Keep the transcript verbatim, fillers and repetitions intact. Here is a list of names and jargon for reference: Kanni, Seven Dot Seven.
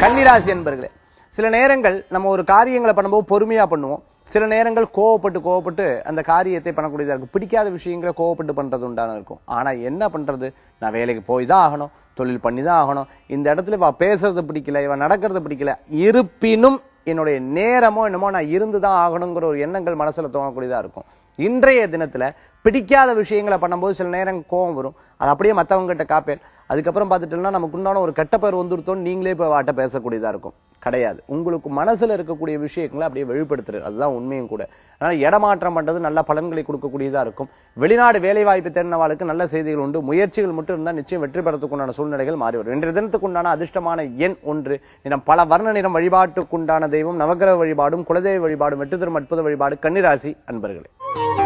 கன்னிராசி என்பர்களே, சில நேரங்கள் நம்ம ஒரு காரியங்களை பண்ணும்போது பொறுமையா பண்ணுவோம். சில நேரங்கள் கோவப்பட்டு கோவப்பட்டு அந்த காரியத்தை பண்ணக்கூடியதாக இருக்கும். பிடிக்காத விஷயங்களை கோவப்பட்டு பண்றது உண்டான இருக்கும். ஆனா என்ன பண்றது, நான் வேலைக்கு போய் தான் ஆகணும், தொழில் பண்ணி தான் ஆகணும், இந்த இடத்துல இவ பேசுறது பிடிக்கல, இவன் நடக்கிறது பிடிக்கல, இருப்பினும் என்னுடைய நேரமோ என்னமோ நான் இருந்து தான் ஆகணுங்கிற ஒரு எண்ணங்கள் மனசுல தோணக்கூடியதா இருக்கும். இன்றைய தினத்துல பிடிக்காத விஷயங்களை பண்ணும்போது சில நேரம் கோவம் வரும். அது அப்படியே மற்றவங்க கிட்ட காப்பேன். அதுக்கப்புறம் பார்த்துட்டோம்னா நமக்கு உண்டான ஒரு கட்டப்பேர் வந்துருத்தோன்னு நீங்களே இப்போ வாட்ட பேசக்கூடியதா இருக்கும். கிடையாது, உங்களுக்கு மனசுல இருக்கக்கூடிய விஷயங்களை அப்படியே வெளிப்படுத்துறது, அதுதான் உண்மையும் கூட. அதனால இடமாற்றம் பண்றது நல்ல பலன்களை கொடுக்கக்கூடியதா இருக்கும். வெளிநாடு வேலை வாய்ப்பு தேடினவாளுக்கு நல்ல செய்திகள் உண்டு. முயற்சிகள் மட்டும் இருந்தால் நிச்சயம் வெற்றி பெறத்துக்குண்டான சூழ்நிலைகள் மாறி வரும். இன்றைய தினத்துக்குண்டான அதிர்ஷ்டமான எண் ஒன்று. நிறம் பல வர்ண நிறம். வழிபாட்டுக்குண்டான தெய்வம் நவகிரக வழிபாடும், குலதெய்வ வழிபாடும், வெற்றி தரும் அற்புத வழிபாடு. கன்னிராசி அன்பர்களே.